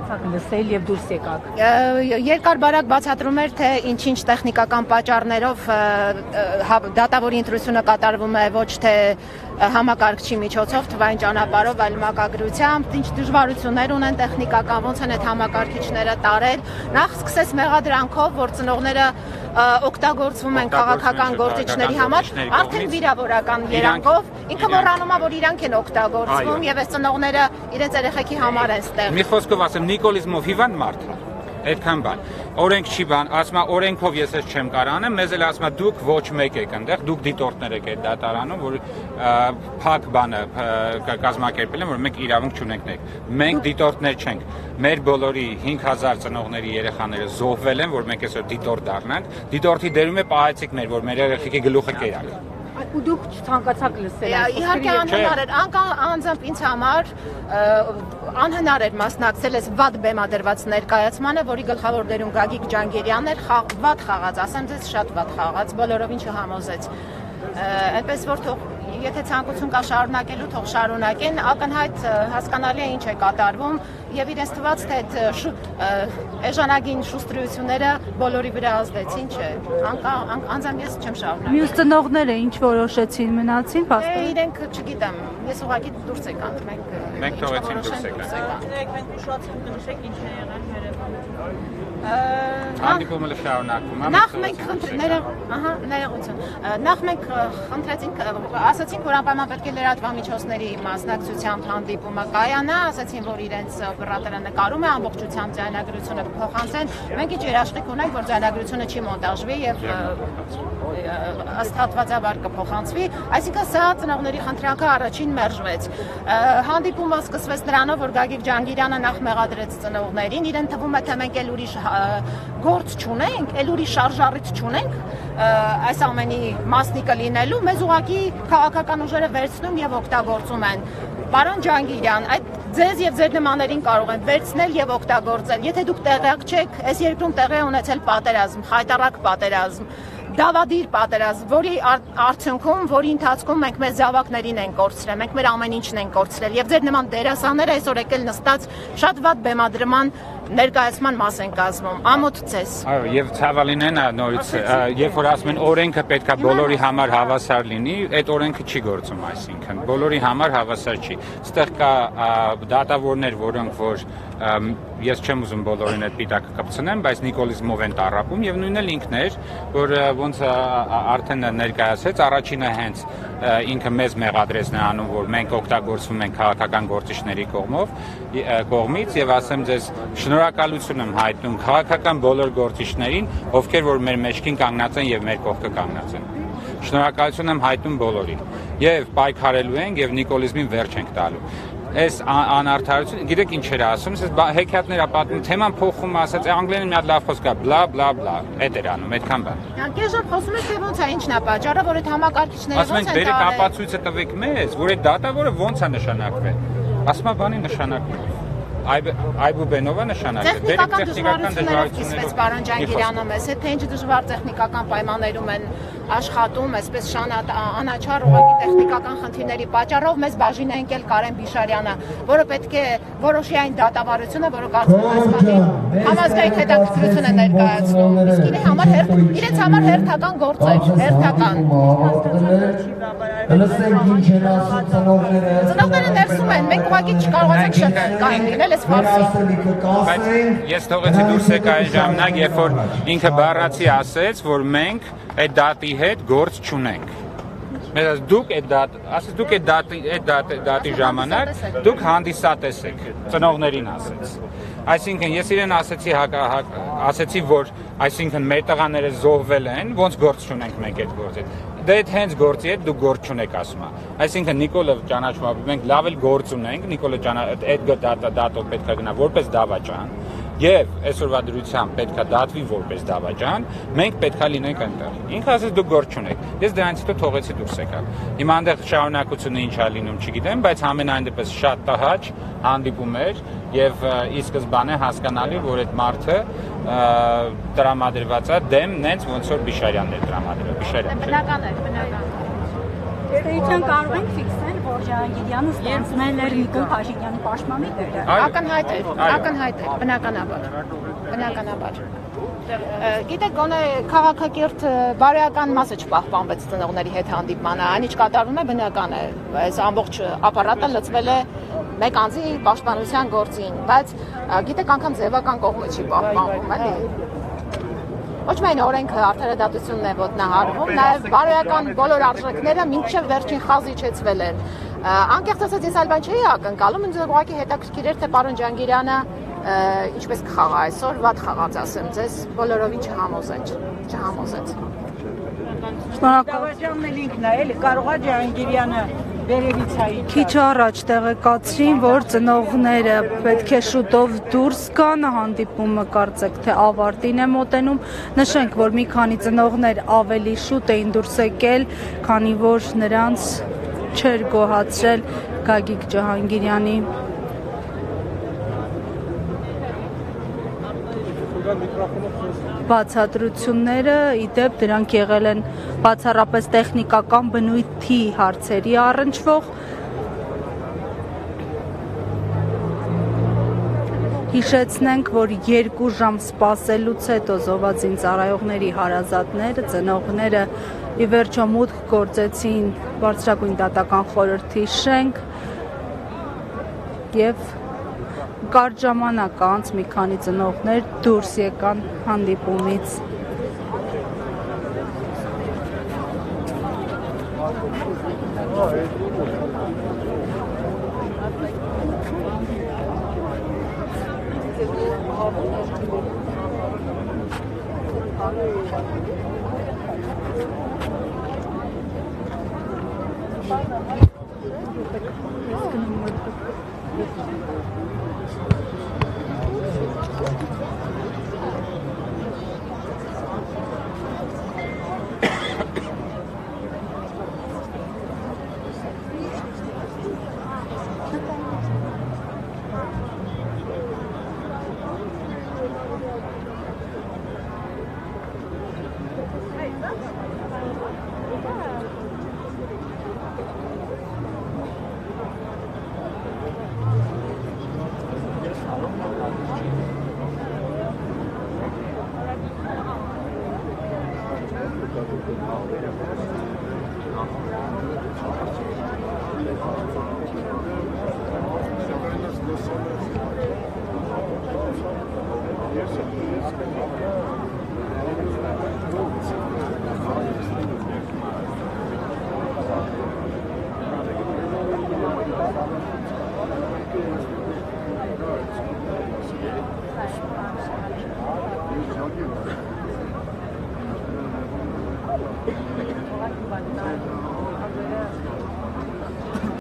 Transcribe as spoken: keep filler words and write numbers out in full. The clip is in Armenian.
ստացաք լսել եւ դուրս եկաք։ Երկարբարակ բացատրում էր, թե ինչ-ինչ տեխնիկական պատճառներով դատավորի ընտրությունը կատարվում է ոչ թե համակարգչի միջոցով, թվային ճանապարհով, այլ մակագրությամբ, ինչ դժվարություններ ունեն տեխնիկական, ոնց են այդ համակարգիչները տարել։ Նախ սկսեց մեղադրանքով, որ ծնողները օգտագործվում են քաղաքական գործիչների համար, արդեն վիրավորական երանգով, ինքը մոռանում է, որ իրանք են օգտագործվում եւ այս ծնողները իրենց երեխեքի համար են ստեղծում։ Մի խոսքով ասեմ, նիկոլիզմով հիվանդ մարդ է, այդքան բան։ Օրենք չի բան, ասում է օրենքով ես էս չեմ կարող անեմ, մեզ էլ ասում է դուք ոչ մեկ եք այնտեղ, դուք դիտորդներ եք այդ դատարանում, որ փակ բանը կազմակերպել են, որ մենք իրավունք չունենք ներ։ Մենք դիտորդներ չենք։ Մեր բոլորի հինգ հազար ծնողների երեխաները զոհվել են, որ մենք այսօր դիտորդ դառնանք։ Դիտորդի դերում է պահեցիկներ, որ մեր երեխեքի գլուխը կերակ։ Ու դուք ցանկացաք լսել։ Իհարկե անհնար էր, անձամբ ինձ համար անհնար էր մասնակցել այս վատ բեմադրված ներկայացմանը, որի գլխավոր դերում Գագիկ Ջհանգիրյանն էր, վատ խաղաց, ասեմ ձեզ, շատ վատ խաղաց, բոլորովին չհամոզեց։ Այնպես որ թող եթե ցանկություն կա շարունակելու, թող շարունակեն, ակնհայտ հասկանալի է ինչ է կատարվում եւ իրենց թվաց թե այդ էժանագին շուստրությունները բոլորի վրա ազդեցին, չէ։ Անձամբ ես չեմ շարունակել։ Մյուս ծնողները ինչ որոշեցին, մնացին փաստորեն։ Իրենք չգիտեմ, ես ուղղակի դուրս եկանք, մենք մենք թողեցին դուրս եկանք։ Մենք մենք ուշացում նշեք ինչ է եղել Երևանում։ Հանդիպումը շարունակվում է։ Նախ մենք խնդրեցինք, ասացինք, որ անպայման պետք է լրատվամիջոցների մասնակցությամբ հանդիպումը կայանա, ասացին, որ իրենց օպերատորը նկարում է, ամբողջությամբ ձայնագրությունը փոխանցեն։ Մենք ինչ երաշխիք ունենք, որ ձայնագրությունը չի մոնտաժվի եւ ըստ հատվածաբար կփոխանցվի, այսինքն սա ծնողների խնդրանքը առաջին մերժվեց։ Հանդիպումը սկսվեց նրանով, որ Գագիկ Ջհանգիրյանը նախ մեղադրեց ծնողներին, իրեն թվում է, թե մենք էլ ուրիշ գործ չունենք, էլ ուրիշ շարժառիթ չունենք, այս ամենի մասնիկը լինելու, մեզ ուղղակի քաղաքական ուժերը վերցնում եւ օգտագործում են։ Պարոն Ջհանգիրյան, այդ ձեզ եւ ձեր նմաներին կարող են վերցնել եւ օգտագործել։ Եթե դուք տեղյակ չեք, այս երկրում տեղի ունեցել պատերազմ, խայտարակ պատերազմ, դավադիր պատերազմ, որի արդյունքում, որի ընթացքում մենք մեր զավակներին ենք կորցրել, մենք մեր ամեն ինչն ենք կորցրել եւ ձեր նման դերասանները այսօր եկել նստած շատ վատ բեմադրման ներկայացման մաս են կազմում, ամոթ ցես։ Այո, եւ ցավալին է նորից, երբ որ ասում են օրենքը պետքա բոլորի համար հավասար լինի, այդ օրենքը չի գործում, այսինքն բոլորի համար հավասար չի։ Այստեղ կա դատավորներ, որոնք որ ես չեմ ուզում բոլորին այդ պիտակը կպցնեմ, բայց նիկոլիզմով են տարապում եւ նույնն էլ ինքն էր, որ ոնց արդեն ներկայացեց, առաջինը հենց ինքը մեզ մեղադրեց նրանում, որ մենք օգտագործվում ենք քաղաքական գործիչների կողմով կողմից եւ ասեմ ձեզ շնորհակալություն եմ հայտնում քաղաքական բոլոր գործիչներին, ովքեր որ մեր մեջքին կանգնած են եւ մեր կողքը կանգնած են։ Շնորհակալություն եմ հայտնում բոլորին։ Եվ պայքարելու ենք եւ նիկոլիզմին վերջ ենք տալու։ Այս անարդարություն, գիտեք ինչ էր ասում, ասես հեքիաթներ ապատում, թեման փոխում, ասած անգլերեն մի հատ լավ խոսք կա, բլա բլա բլա, այդ էր անում, այդքան բան։ Անկեժան խոսում եք, թե ոնց է, ինչն է պատճառը, որ այդ համակարգիչները ոնց են տարել։ Ասում եք, բերեք ապացույցը տվեք մեզ, որ այդ դատավորը ոնց է նշանակվել։ Ասում է բանի նշանակում։ Այբուբենովը նշանակել է տեխնիկական դժվարություններով կիսվեց պարոն Ջհանգիրյանը մեզ հետ, թե ինչ դժվար տեխնիկական պայմաններում են աշխատում, այսպես շանատ անաչառ ուղղակի տեխնիկական խնդիրների պատճառով մեզ բաժին է ընկել Կարեն Բիշարյանը, որը պետք է որոշի այն դատավարությունը, որը կարծում եմ այս բանի համազգային հետաքրքրություն է ներկայացնում, իսկ իրենց համար իրենց համար հերթական գործ է, հերթական։ Լսեք ինչ են ասում ծնողները։ Ծնողները ներսում են, մենք ուղղակի չկարողացանք շտկել կային։ Ես թողեցի դուրս եկա այն ժամանակ, երբ որ ինքը բառացի ասեց, որ մենք այդ դատի հետ գործ չունենք։ Մեզ դուք այդ դատ, ասես դուք այդ դատի ժամանակ դուք հանդիսատես եք, ծնողներին ասեց։ Այսինքն ես իրեն ասեցի ասեցի, որ այսինքն մեր տղաները զոհվել են, ոնց գործ չունենք մենք այդ գործի հետ։ Դե այդ հենց գործի հետ դու գործ չունեք ասում է։ Այսինքն Նիկոլը ճանաչում, մենք լավ էլ գործ ունենք, Նիկոլը այդ դատով պետք է գնա որպես դավաճան, եւ այսօրվա դրությամբ պետք է դատվի որպես դավաճան, մենք պետք է լինենք այնտեղ։ Ինքը ասես դու գործ չունեք։ Ես դրանից հետո թողեցի դուրս եկալ։ Հիմա այնտեղ շարունակությունը ինչ է լինում, չգիտեմ, բայց ամենայն դեպս շատ տհաճ հանդիպում էր։ Եվ ի սկզբանե հասկանալի, որ այդ մարդը տրամադրված է դեմ նենց ոնց որ Բիշարյանն էր տրամադրել։ Բիշարյանը։ Բնական է, բնական։ Դե ի՞նչ կարող ենք ֆիքսել, որ Ջհանգիրյանը ստանձնել էր Նիկոլ Փաշինյանի պաշտոնի դերը։ Ակնհայտ է, ակնհայտ է, բնականաբար, բնականաբար։ Գիտեք, գոնե քաղաքակիրթ բարոյական մասը չպահպանվեց ծնողների հետ հանդիպմանը, այն ինչ կատարվում է բնական է, այս ամբողջ ապարատը լցվել է մեկ անձի պաշտպանության գործին, բայց գիտեք, անգամ ձևական կողմը չի պահպանվում, էլի։ Ոչ միայն օրենքը արդարադատությունն է ոտնահարվում, նաև բարոյական բոլոր արժեքները մինչև վերջին խազի իջեցվել են։ Անկեղծ ասած, ես այլ բան չէի ակնկալում, ինձ ուղղակի հետաքրքիր էր, թե պարոն Ջհանգիրյանը ինչպես կխաղա այսօր, վատ խաղաց ասեմ, ձեզ բոլորովին չհամոզեց, չհամոզեց։ Շնորհակալություն ինքն է, էլի, կարողա Ջհանգիրյանը Քիչ առաջ տեղեկացրին, որ ծնողները պետք է շուտով դուրս գան, հանդիպումը կարծեք թե ավարտին է մոտենում, նշենք, որ մի քանի ծնողներ ավելի շուտ էին դուրս եկել, քանի որ նրանց չեր գոհացրել Գագիկ Ջհանգիրյանի բացատրությունները, իդեպ դրանք եղել են բացառապես տեխնիկական բնույթի հարցերի առնչվող, հիշեցնենք, որ երկու ժամ սպասելուց հետո զոհված ծառայողների հարազատները, ծնողները ի վերջո մուտք գործեցին բարձրագույն դատական խորհրդի շենք և Կարճ ժամանակ անց մի քանի ծնողներ դուրս եկան հանդիպումից։ Thank you.